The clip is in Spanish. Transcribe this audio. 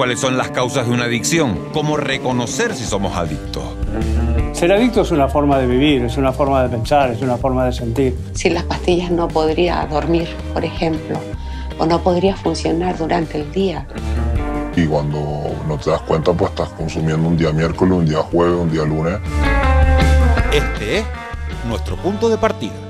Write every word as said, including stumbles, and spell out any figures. cuáles son las causas de una adicción, cómo reconocer si somos adictos. Ser adicto es una forma de vivir, es una forma de pensar, es una forma de sentir. Sin las pastillas no podría dormir, por ejemplo, o no podría funcionar durante el día. Y cuando no te das cuenta, pues estás consumiendo un día miércoles, un día jueves, un día lunes. Este es nuestro punto de partida.